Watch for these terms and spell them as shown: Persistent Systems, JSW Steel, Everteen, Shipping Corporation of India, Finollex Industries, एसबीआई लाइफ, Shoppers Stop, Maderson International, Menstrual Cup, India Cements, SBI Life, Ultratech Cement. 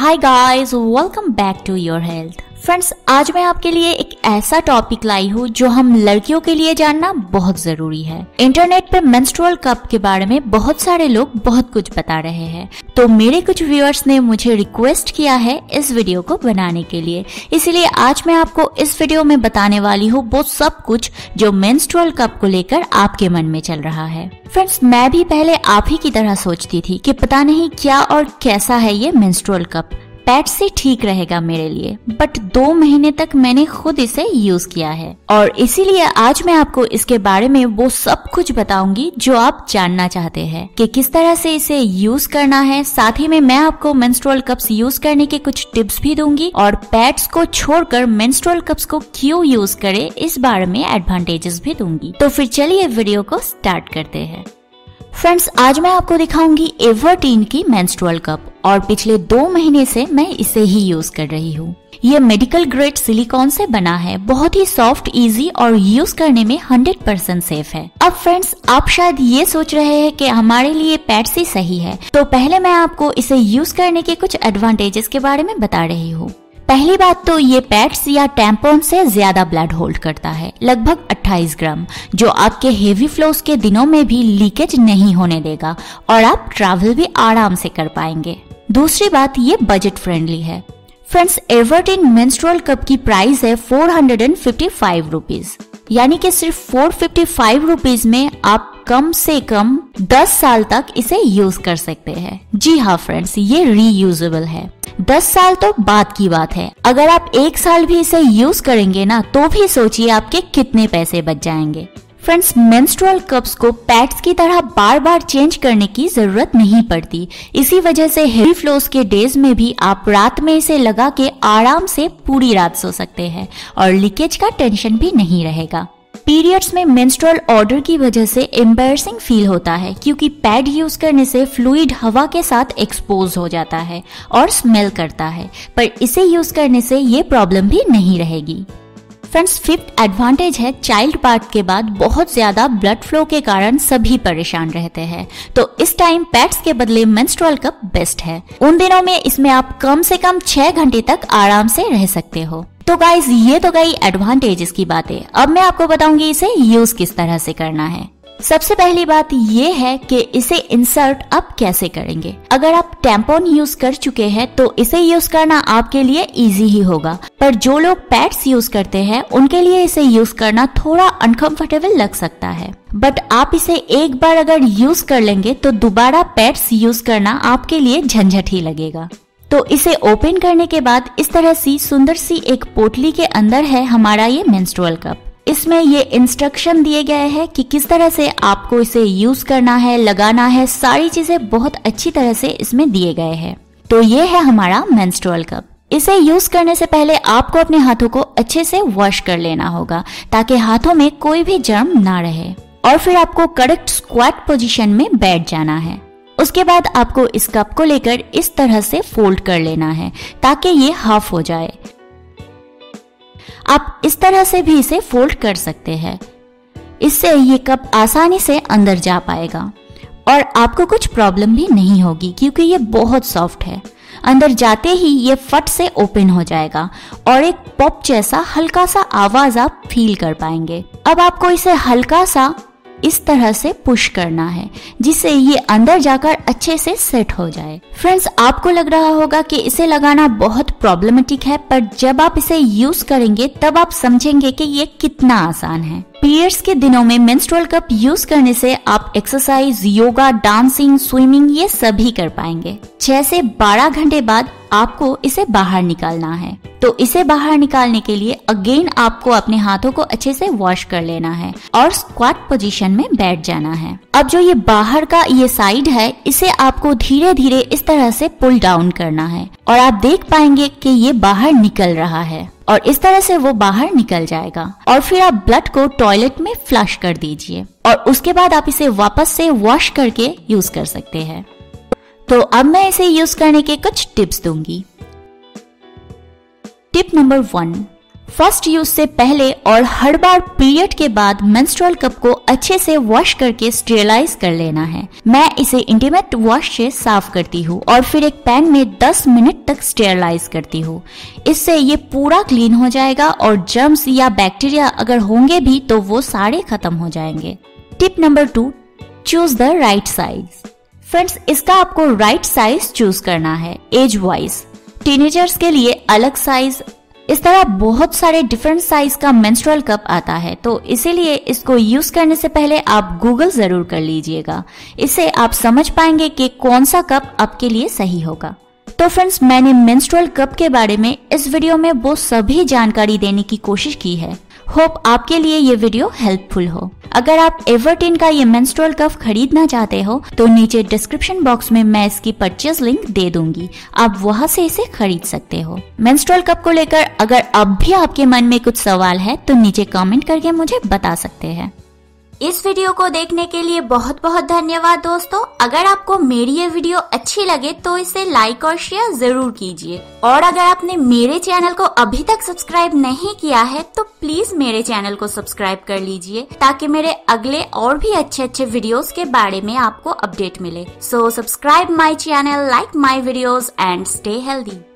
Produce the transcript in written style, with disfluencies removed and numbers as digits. Hi guys, welcome back to your health. Friends, आज मैं आपके लिए एक ऐसा टॉपिक लाई हूँ जो हम लड़कियों के लिए जानना बहुत जरूरी है। इंटरनेट पे मेंस्ट्रुअल कप के बारे में बहुत सारे लोग बहुत कुछ बता रहे हैं, तो मेरे कुछ व्यूअर्स ने मुझे रिक्वेस्ट किया है इस वीडियो को बनाने के लिए। इसीलिए आज मैं आपको इस वीडियो में बताने वाली हूँ वो सब कुछ जो मेंस्ट्रुअल कप को लेकर आपके मन में चल रहा है। फ्रेंड्स, मैं भी पहले आप ही की तरह सोचती थी कि पता नहीं क्या और कैसा है ये मेंस्ट्रुअल कप, पैड से ठीक रहेगा मेरे लिए, बट 2 महीने तक मैंने खुद इसे यूज किया है और इसीलिए आज मैं आपको इसके बारे में वो सब कुछ बताऊंगी जो आप जानना चाहते हैं कि किस तरह से इसे यूज करना है। साथ ही में मैं आपको मेंस्ट्रुअल कप्स यूज करने के कुछ टिप्स भी दूंगी और पैड्स को छोड़कर मेंस्ट्रुअल कप्स को क्यों यूज करें इस बारे में एडवांटेजेस भी दूंगी। तो फिर चलिए वीडियो को स्टार्ट करते हैं। फ्रेंड्स, आज मैं आपको दिखाऊंगी एवरटीन की मेंस्ट्रुअल कप और पिछले 2 महीने से मैं इसे ही यूज कर रही हूँ। ये मेडिकल ग्रेड सिलिकॉन से बना है, बहुत ही सॉफ्ट, इजी और यूज करने में 100% सेफ है। अब फ्रेंड्स, आप शायद ये सोच रहे हैं कि हमारे लिए पैड्स ही सही है, तो पहले मैं आपको इसे यूज करने के कुछ एडवांटेजेस के बारे में बता रही हूँ। पहली बात तो ये पैड्स या टैम्पॉन से ज्यादा ब्लड होल्ड करता है, लगभग 28 ग्राम, जो आपके हेवी फ्लोस के दिनों में भी लीकेज नहीं होने देगा और आप ट्रैवल भी आराम से कर पाएंगे। दूसरी बात, ये बजट फ्रेंडली है। फ्रेंड्स, एवरटीन मेंस्ट्रुअल कप की प्राइस है 455 रुपीज, यानी कि सिर्फ 455 रुपीज में आप कम से कम 10 साल तक इसे यूज कर सकते हैं। जी हाँ फ्रेंड्स, ये रीयूजेबल है। 10 साल तो बाद की बात है, अगर आप 1 साल भी इसे यूज करेंगे ना, तो भी सोचिए आपके कितने पैसे बच जाएंगे। फ्रेंड्स, मेंस्ट्रुअल कप्स को पैड्स की तरह बार बार चेंज करने की जरूरत नहीं पड़ती, इसी वजह से हेवी फ्लोस के डेज में भी आप रात में इसे लगा के आराम से पूरी रात सो सकते हैं और लीकेज का टेंशन भी नहीं रहेगा। पीरियड्स में मेंस्ट्रुअल ऑर्डर की वजह से एम्बैरसिंग फील होता है, क्योंकि पैड यूज करने से फ्लूइड हवा के साथ एक्सपोज हो जाता है और स्मेल करता है, पर इसे यूज करने से ये प्रॉब्लम भी नहीं रहेगी। फ्रेंड्स, 5th एडवांटेज है, चाइल्ड बर्थ के बाद बहुत ज्यादा ब्लड फ्लो के कारण सभी परेशान रहते हैं, तो इस टाइम पैड्स के बदले मेंस्ट्रुअल कप बेस्ट है। उन दिनों में इसमें आप कम से कम 6 घंटे तक आराम से रह सकते हो। तो गाइज, ये तो गई एडवांटेजेस की बातें। अब मैं आपको बताऊंगी इसे यूज किस तरह से करना है। सबसे पहली बात ये है कि इसे इंसर्ट आप कैसे करेंगे। अगर आप टैम्पॉन यूज कर चुके हैं तो इसे यूज करना आपके लिए इजी ही होगा, पर जो लोग पैड्स यूज करते हैं उनके लिए इसे यूज करना थोड़ा अनकंफर्टेबल लग सकता है, बट आप इसे एक बार अगर यूज कर लेंगे तो दोबारा पैड्स यूज करना आपके लिए झंझट ही लगेगा। तो इसे ओपन करने के बाद इस तरह सी सुंदर सी एक पोटली के अंदर है हमारा ये मेंस्ट्रुअल कप। इसमें ये इंस्ट्रक्शन दिए गए हैं कि किस तरह से आपको इसे यूज करना है, लगाना है, सारी चीजें बहुत अच्छी तरह से इसमें दिए गए हैं। तो ये है हमारा मेंस्ट्रुअल कप। इसे यूज करने से पहले आपको अपने हाथों को अच्छे से वॉश कर लेना होगा ताकि हाथों में कोई भी जर्म ना रहे, और फिर आपको करेक्ट स्क्वाट पोजीशन में बैठ जाना है। उसके बाद आपको इस कप को लेकर इस तरह से फोल्ड कर लेना है ताकि ये हाफ हो जाए। आप इस तरह से भी इसे फोल्ड कर सकते हैं, इससे ये कप आसानी से अंदर जा पाएगा और आपको कुछ प्रॉब्लम भी नहीं होगी, क्योंकि ये बहुत सॉफ्ट है। अंदर जाते ही ये फट से ओपन हो जाएगा और एक पॉप जैसा हल्का सा आवाज आप फील कर पाएंगे। अब आपको इसे हल्का सा इस तरह से पुश करना है जिससे ये अंदर जाकर अच्छे से सेट हो जाए। फ्रेंड्स, आपको लग रहा होगा कि इसे लगाना बहुत प्रॉब्लमेटिक है, पर जब आप इसे यूज करेंगे तब आप समझेंगे कि ये कितना आसान है। पीरियड्स के दिनों में मेंस्ट्रुअल कप यूज करने से आप एक्सरसाइज, योगा, डांसिंग, स्विमिंग ये सभी कर पाएंगे। 6 से 12 घंटे बाद आपको इसे बाहर निकालना है, तो इसे बाहर निकालने के लिए अगेन आपको अपने हाथों को अच्छे से वॉश कर लेना है और स्क्वाट पोजीशन में बैठ जाना है। अब जो ये बाहर का ये साइड है, इसे आपको धीरे धीरे इस तरह से पुल डाउन करना है और आप देख पाएंगे कि ये बाहर निकल रहा है और इस तरह से वो बाहर निकल जाएगा। और फिर आप ब्लड को टॉयलेट में फ्लश कर दीजिए और उसके बाद आप इसे वापस से वॉश करके यूज कर सकते हैं। तो अब मैं इसे यूज करने के कुछ टिप्स दूंगी। टिप नंबर 1, फर्स्ट यूज से पहले और हर बार पीरियड के बाद मेंस्ट्रुअल कप को अच्छे से वॉश करके स्टेरिलाइज कर लेना है। मैं इसे इंटीमेट वॉश से साफ करती हूँ और फिर एक पैन में 10 मिनट तक स्टेरिलाइज करती हूँ। इससे ये पूरा क्लीन हो जाएगा और जर्म्स या बैक्टीरिया अगर होंगे भी तो वो सारे खत्म हो जाएंगे। Tip number 2, choose the right size. Friends, इसका आपको राइट साइज चूज करना है एज वाइज। टीनेजर्स के लिए अलग साइज, इस तरह बहुत सारे डिफरेंट साइज का मेंस्ट्रुअल कप आता है, तो इसीलिए इसको यूज करने से पहले आप गूगल जरूर कर लीजिएगा। इससे आप समझ पाएंगे कि कौन सा कप आपके लिए सही होगा। तो फ्रेंड्स, मैंने मेंस्ट्रुअल कप के बारे में इस वीडियो में वो सभी जानकारी देने की कोशिश की है। होप आपके लिए ये वीडियो हेल्पफुल हो। अगर आप एवरटीन का ये मेंस्ट्रुअल कप खरीदना चाहते हो तो नीचे डिस्क्रिप्शन बॉक्स में मैं इसकी परचेज लिंक दे दूंगी, आप वहां से इसे खरीद सकते हो। मेंस्ट्रुअल कप को लेकर अगर अब भी आपके मन में कुछ सवाल है तो नीचे कमेंट करके मुझे बता सकते हैं। इस वीडियो को देखने के लिए बहुत बहुत धन्यवाद दोस्तों। अगर आपको मेरी ये वीडियो अच्छी लगे तो इसे लाइक और शेयर जरूर कीजिए, और अगर आपने मेरे चैनल को अभी तक सब्सक्राइब नहीं किया है तो प्लीज मेरे चैनल को सब्सक्राइब कर लीजिए ताकि मेरे अगले और भी अच्छे अच्छे वीडियोस के बारे में आपको अपडेट मिले। So subscribe my channel, like my videos and stay healthy.